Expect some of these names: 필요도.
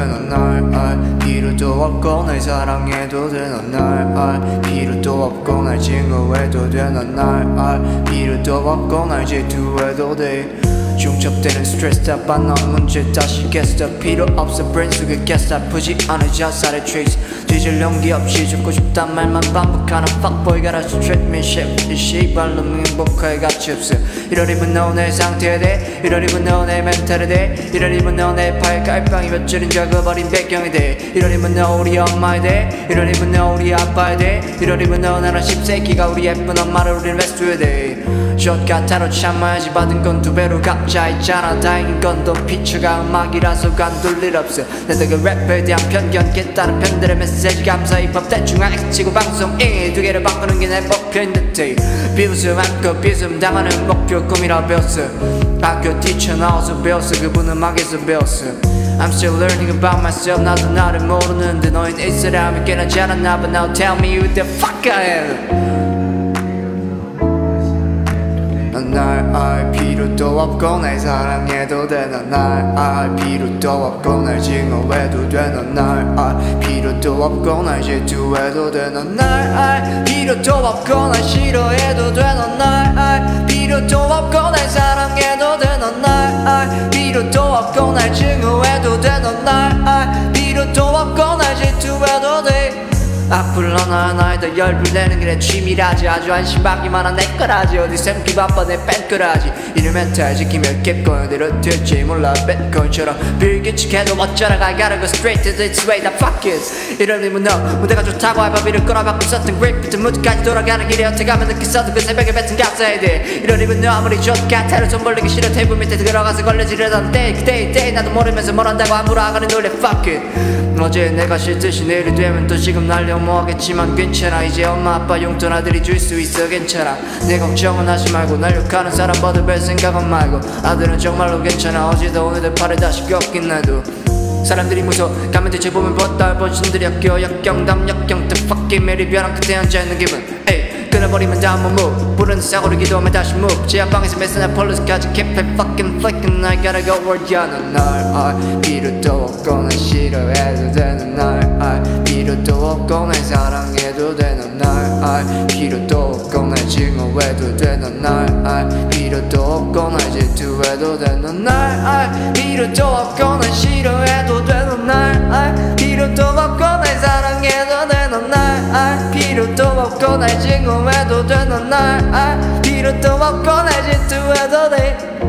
돼 넌 날 알 필요도 없고 날 사랑해도 돼 넌 날 알 필요도 없고 날 증오해도 돼 넌 날 알 필요도 없고 날 질투해도 돼 중첩되는 스트레스 다 받는 문제 다시 개스타 필요 없어 브레인 속에 개스타 아프지 않은 자살의 트레이스 뒤질 용기 없이 죽고 싶단 말만 반복하는 fuckboy 가라지 treat me shit 이 씨발놈 행복할 가치 없어 이럴 입은 너 내 상태에 대 이럴 입은 너 내 멘탈에 대 이럴 입은 너 내 팔 깔빵이 며칠은 적어버린 배경이 돼 이럴 입은 너 우리 엄마에 대 이럴 입은 너 우리 아빠에 대 이럴 입은 너 나랑 10세기가 우리 예쁜 엄마를 우린 레스토에 대 젖 같아로 참아야지 받은 건 두 배로 각자 있잖아 다행인 건 또 피처가 음악이라서 관둘 일 없어 내 덕에 랩에 대한 편견 깨달은 팬들의 메시지 감사히 법 대충 알치고 방송이 두 개를 바꾸는 게 내 목표인 듯해 비웃음 안고 비웃음 당하는 목표 꿈이라 배웠어 학교 티처 나와서 배웠어 그분 음악에서 배웠어 I'm still learning about myself 나도 나를 모르는데 너인 이 사람이 꽤나 잘하나 봐 Now tell me who the fuck I am 넌 날 알 필요도 없고 날 사랑해도 돼 넌 날 알 필요도 없고 날 증오해도 돼 넌 날 알 필요도 없고 날 질투해도 돼 넌 날 알 필요도 없고 날 싫어해도 돼 넌 날 알 필요도 없고 날 사랑해도 돼 넌 날 알 필요도 없고 날 증오해도 돼 넌 날 알 필요도 없고 날 질투해도 돼 앞으로 넌 나에 더 열불 내는 게 내 취미라지 아주 안심하기만한 내 거라지 어디 샘기 바빠 내 뺀거라지 이를 멘탈 지키며 깊고 어디로 튈지 몰라 뱃거처럼 불규칙해도 어쩌라고 I gotta go straight to this way that fuck it 이럴 리면 너 무대가 좋다고 알바비를 끌어받고 있었던 그립부터 무드까지 돌아가는 길에 어떻게하면 느꼈어도 그 새벽에 뱉은 값싸야 돼 이럴 리면 너 아무리 좋같아로 돈 벌리기 싫어 테이블 밑에 들어가서 걸레질하던 때 그때의 때 나도 모르면서 뭘 한다고 아무로 아가리 놀래 fuck it 어제 내가 싫듯이 내일이 되면 또 지금 날려 뭐하겠지만 괜찮아 이제 엄마 아빠 용돈 아들이 줄 수 있어 괜찮아 내 걱정은 하지 말고 날 욕하는 사람보다 별 생각은 말고 아들은 정말로 괜찮아 어제도 오늘도 팔을 다시 꺾인 나도 사람들이 무서워 가면 대체 보면 벗다 본신들이 아껴 역경담 역경 또 fucking 매일 변한 끝에 앉아있는 기분 에이 끊어버리면 다음 못 move 불은 사고를 기도하면 다시 move 지하방에서 메스나 폴로스까지 keep it fucking flicking I gotta go where ya 넌 날 알 필요도 없고 난 싫어해도 돼 넌 날 알 필요도 없고 난 사랑해도 돼 넌 날 알 필요도 없고 난 증오해도 돼 넌 날 알 필요도 없고 난 질투해도 돼 넌 날 알 필요도 없고 난 싫어해도 돼 넌 날 알 필요도 없고 난 사랑해도 돼 넌 날 알 필요도 없고 날 증오해도 돼 넌 날 알 필요도 없고 날 질투해도 돼